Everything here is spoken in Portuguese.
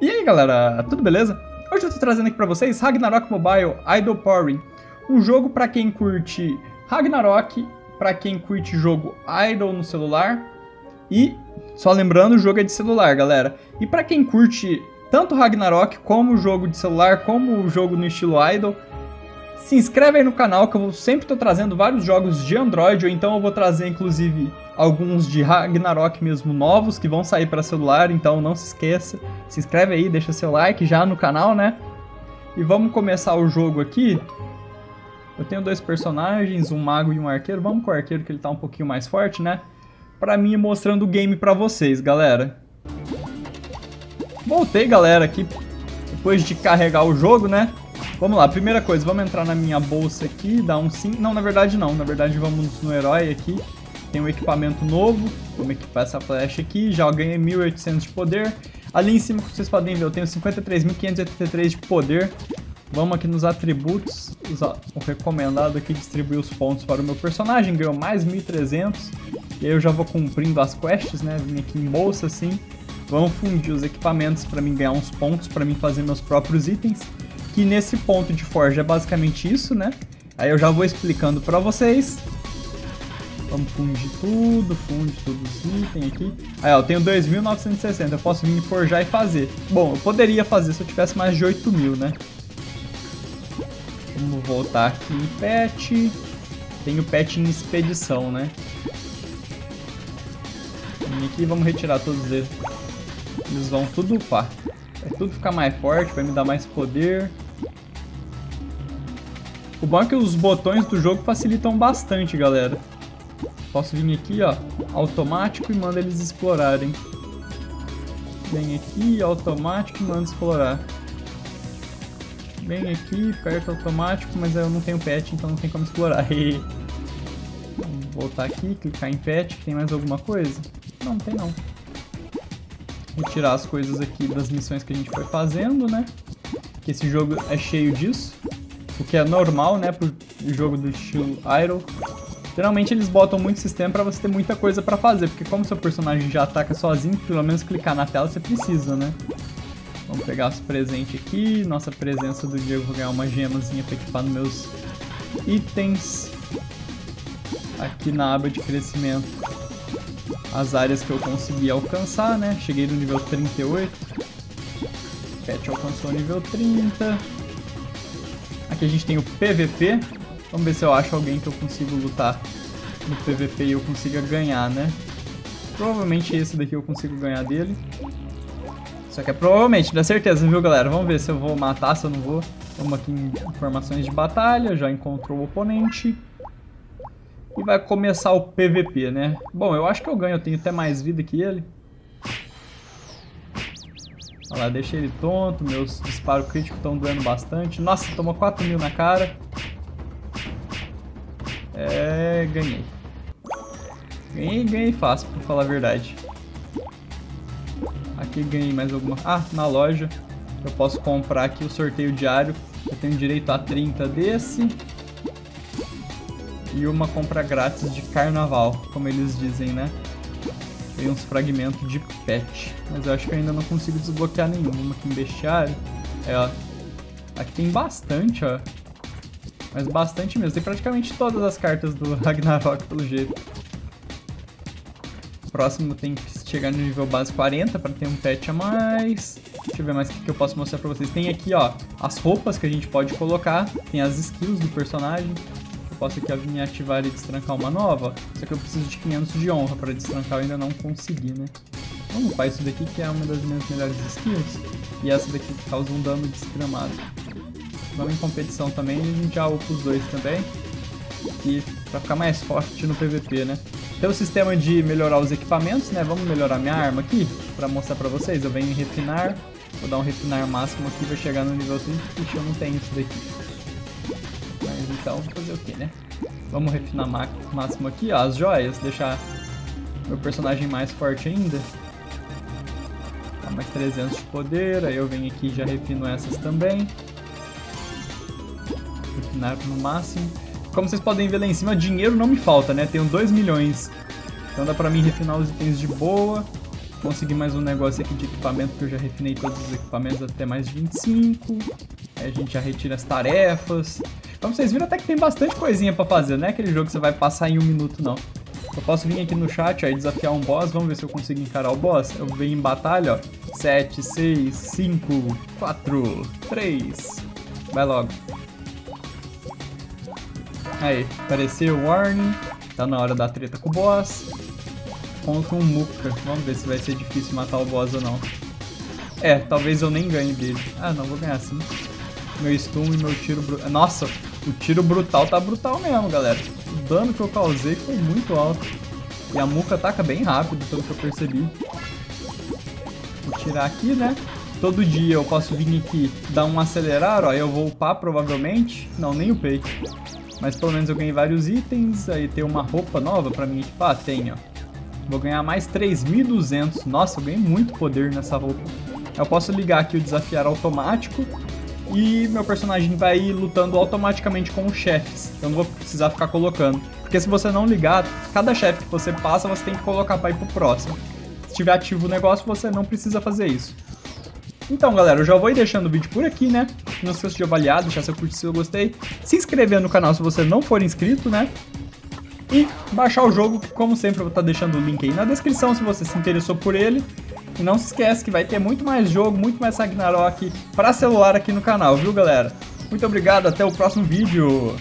E aí galera, tudo beleza? Hoje eu tô trazendo aqui pra vocês Ragnarok Mobile Idle Poring, um jogo pra quem curte Ragnarok, pra quem curte jogo Idle no celular. E, só lembrando, o jogo é de celular galera. E pra quem curte tanto Ragnarok como o jogo de celular, como o jogo no estilo Idle, se inscreve aí no canal que eu sempre tô trazendo vários jogos de Android, ou então eu vou trazer inclusive alguns de Ragnarok mesmo novos que vão sair para celular, então não se esqueça, se inscreve aí, deixa seu like já no canal, né? E vamos começar o jogo aqui. Eu tenho dois personagens, um mago e um arqueiro, vamos com o arqueiro que ele tá um pouquinho mais forte, né? Pra mim, mostrando o game pra vocês, galera. Voltei, galera, aqui depois de carregar o jogo, né? Vamos lá, primeira coisa, vamos entrar na minha bolsa aqui, dar um sim... Não, na verdade não, na verdade vamos no herói aqui. Tem um equipamento novo, vamos equipar essa flecha aqui, já ganhei 1.800 de poder. Ali em cima, como vocês podem ver, eu tenho 53.583 de poder. Vamos aqui nos atributos, o recomendado aqui distribuir os pontos para o meu personagem, ganhou mais 1.300. E aí eu já vou cumprindo as quests, né, vim aqui em bolsa assim. Vamos fundir os equipamentos para mim ganhar uns pontos, para mim fazer meus próprios itens. Que nesse ponto de forja é basicamente isso, né? Aí eu já vou explicando pra vocês. Vamos fundir todos os itens aqui. Aí ó, eu tenho 2.960, eu posso vir forjar e fazer. Bom, eu poderia fazer se eu tivesse mais de 8.000, né? Vamos voltar aqui em pet. Tem o pet em expedição, né? E aqui vamos retirar todos eles. Eles vão tudo upar. Vai tudo ficar mais forte, vai me dar mais poder. O bom é que os botões do jogo facilitam bastante, galera. Posso vir aqui, ó, automático e manda eles explorarem. Vem aqui, automático e manda explorar. Vem aqui, carta automático, mas eu não tenho pet, então não tem como explorar. Vamos voltar aqui, clicar em pet, tem mais alguma coisa? Não, tem não. Tirar as coisas aqui das missões que a gente foi fazendo, né? Que esse jogo é cheio disso, o que é normal, né? Pro jogo do estilo Idle. Geralmente eles botam muito sistema pra você ter muita coisa pra fazer, porque como seu personagem já ataca sozinho, pelo menos clicar na tela você precisa, né? Vamos pegar os presentes aqui, nossa presença do Diego, vou ganhar uma gemazinha pra equipar nos meus itens. Aqui na aba de crescimento, as áreas que eu consegui alcançar, né? Cheguei no nível 38. Pet alcançou o nível 30. Aqui a gente tem o PVP. Vamos ver se eu acho alguém que eu consigo lutar no PVP e eu consiga ganhar, né? Provavelmente esse daqui eu consigo ganhar dele. Só que é provavelmente, dá certeza, viu, galera? Vamos ver se eu vou matar, se eu não vou. Vamos aqui em informações de batalha. Já encontrou o oponente. E vai começar o PVP, né? Bom, eu acho que eu ganho, eu tenho até mais vida que ele. Olha lá, deixei ele tonto, meus disparos críticos estão doendo bastante. Nossa, tomou 4.000 na cara. É, ganhei. Ganhei fácil, pra falar a verdade. Aqui ganhei mais alguma... Ah, na loja eu posso comprar aqui o sorteio diário. Eu tenho direito a 30 desse. E uma compra grátis de carnaval, como eles dizem, né? Tem uns fragmentos de pet. Mas eu acho que eu ainda não consigo desbloquear nenhum. Vamos aqui em bestiário. É, ó. Aqui tem bastante, ó. Mas bastante mesmo. Tem praticamente todas as cartas do Ragnarok, pelo jeito. Próximo tem que chegar no nível base 40 para ter um pet a mais. Deixa eu ver mais o que eu posso mostrar pra vocês. Tem aqui, ó, as roupas que a gente pode colocar. Tem as skills do personagem. Posso aqui vir ativar e destrancar uma nova. Só que eu preciso de 500 de honra para destrancar, eu ainda não consegui, né? Vamos upar isso daqui que é uma das minhas melhores skills. E essa daqui que causa um dano desgramado. Vamos em competição também e a gente já upa os dois também. E para ficar mais forte no PVP, né? Tem o sistema de melhorar os equipamentos, né? Vamos melhorar minha arma aqui para mostrar para vocês. Eu venho em refinar. Vou dar um refinar máximo aqui, vai chegar no nível 30. Puxa, eu não tenho isso daqui. Então, vou fazer o que, né? Vamos refinar máximo aqui, ó, as joias, deixar meu personagem mais forte ainda. Tá, mais 300 de poder, aí eu venho aqui e já refino essas também. Refinar no máximo. Como vocês podem ver lá em cima, dinheiro não me falta, né? Tenho 2 milhões. Então dá pra mim refinar os itens de boa. Consegui mais um negócio aqui de equipamento, que eu já refinei todos os equipamentos até mais 25. Aí a gente já retira as tarefas. Então vocês viram até que tem bastante coisinha pra fazer, né? Aquele jogo que você vai passar em um minuto, não. Eu posso vir aqui no chat, aí desafiar um boss. Vamos ver se eu consigo encarar o boss. Eu venho em batalha, ó. 7, 6, 5, 4, 3. Vai logo. Aí, apareceu o warning. Tá na hora da treta com o boss. Contra um Muka. Vamos ver se vai ser difícil matar o boss ou não. É, talvez eu nem ganhe dele. Ah, não, vou ganhar sim. Meu stun e meu tiro brutal. Nossa, o tiro brutal tá brutal mesmo, galera. O dano que eu causei foi muito alto. E a Muka ataca bem rápido, pelo que eu percebi. Vou tirar aqui, né? Todo dia eu posso vir aqui, dar um acelerar, ó. Eu vou upar provavelmente. Não, nem upei. Mas pelo menos eu ganhei vários itens. Aí tem uma roupa nova pra mim equipar. Tem, ó. Vou ganhar mais 3.200. Nossa, eu ganhei muito poder nessa roupa. Eu posso ligar aqui o desafiar automático. E meu personagem vai ir lutando automaticamente com os chefes. Eu não vou precisar ficar colocando. Porque se você não ligar, cada chefe que você passa, você tem que colocar para ir pro próximo. Se tiver ativo o negócio, você não precisa fazer isso. Então, galera, eu já vou ir deixando o vídeo por aqui, né? Não se esqueça de avaliar, deixar seu curtir se eu gostei. Se inscrever no canal se você não for inscrito, né? E baixar o jogo, que como sempre eu vou estar deixando o link aí na descrição se você se interessou por ele. E não se esquece que vai ter muito mais jogo, muito mais Ragnarok pra celular aqui no canal, viu, galera? Muito obrigado, até o próximo vídeo!